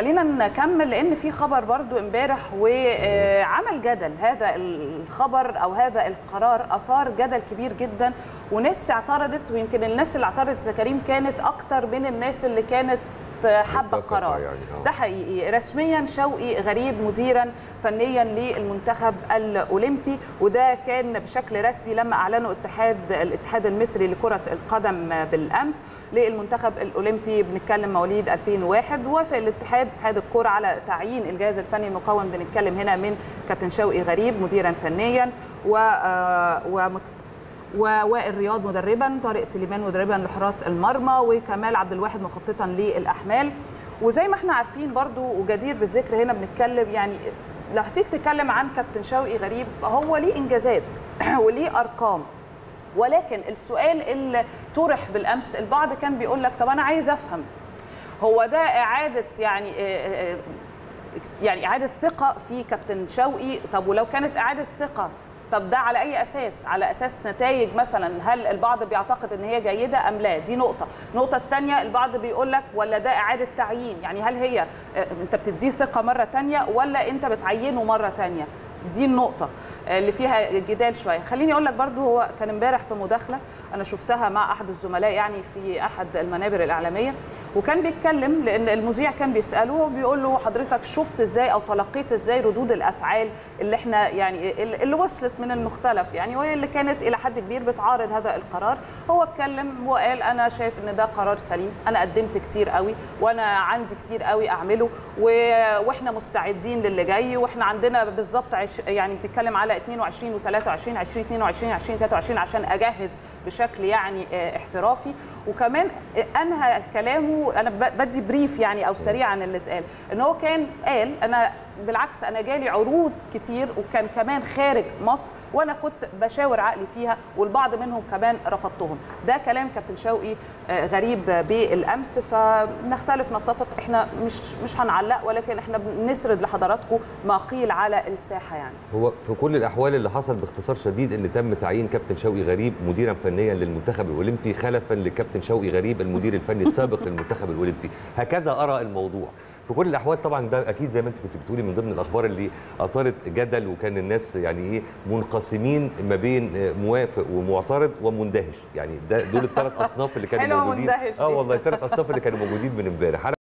خلينا نكمل، لان في خبر برضو امبارح وعمل جدل. هذا الخبر او هذا القرار اثار جدل كبير جدا، وناس اعترضت، ويمكن الناس اللي اعترضت يا كريم كانت اكتر من الناس اللي كانت حب القرار ده حقيقي. رسميا شوقي غريب مديرا فنيا للمنتخب الاولمبي، وده كان بشكل رسمي لما اعلنوا الاتحاد المصري لكره القدم بالامس للمنتخب الاولمبي، بنتكلم مواليد 2001. وافق الاتحاد الكره على تعيين الجهاز الفني المكون، بنتكلم هنا من كابتن شوقي غريب مديرا فنيا، ووائل رياض مدربا، طارق سليمان مدربا لحراس المرمى، وكمال عبد الواحد مخططا للاحمال. وزي ما احنا عارفين برضو وجدير بالذكر هنا بنتكلم، يعني لو هتيجي تتكلم عن كابتن شوقي غريب هو ليه انجازات وليه ارقام، ولكن السؤال اللي طرح بالامس البعض كان بيقول لك طب انا عايز افهم، هو ده اعاده يعني اعاده ثقه في كابتن شوقي؟ طب ولو كانت اعاده ثقه، طب ده على أي أساس؟ على أساس نتائج مثلا؟ هل البعض بيعتقد إن هي جيدة أم لا؟ دي نقطة. النقطة الثانية البعض بيقول لك ولا ده إعادة تعيين، يعني هل هي أنت بتديه ثقة مرة ثانية ولا أنت بتعينه مرة ثانية؟ دي النقطة اللي فيها جدال شوية. خليني أقول لك برضو هو كان امبارح في مداخلة أنا شفتها مع أحد الزملاء يعني في أحد المنابر الإعلامية، وكان بيتكلم لأن المذيع كان بيسأله وبيقول له حضرتك شفت إزاي أو تلقيت إزاي ردود الأفعال اللي إحنا يعني اللي وصلت من المختلف يعني، وهي اللي كانت إلى حد كبير بتعارض هذا القرار. هو اتكلم وقال أنا شايف إن ده قرار سليم، أنا قدمت كتير قوي وأنا عندي كتير قوي أعمله، وإحنا مستعدين للي جاي، وإحنا عندنا بالظبط يعني بنتكلم على 22 و23 2022 2023 عشان اجهز بشكل يعني احترافي. وكمان انهى كلامه، انا بدي بريف يعني او سريع عن اللي اتقال، ان هو كان قال انا بالعكس انا جالي عروض كتير وكان كمان خارج مصر وانا كنت بشاور عقلي فيها والبعض منهم كمان رفضتهم. ده كلام كابتن شوقي غريب بالامس، فنختلف نتفق، احنا مش هنعلق، ولكن احنا بنسرد لحضراتكم ما قيل على الساحه. يعني هو في كل الاحوال اللي حصل باختصار شديد ان تم تعيين كابتن شوقي غريب مديرا فنيا للمنتخب الاولمبي خلفا لكابتن شوقي غريب المدير الفني السابق للمنتخب الاولمبي، هكذا ارى الموضوع. في كل الاحوال طبعا ده اكيد زي ما انت كنت بتقولي من ضمن الاخبار اللي اثارت جدل، وكان الناس يعني ايه منقسمين ما بين موافق ومعترض ومندهش، يعني ده دول الثلاث اصناف اللي كانوا موجودين. والله الثلاث اصناف اللي كانوا موجودين من امبارح.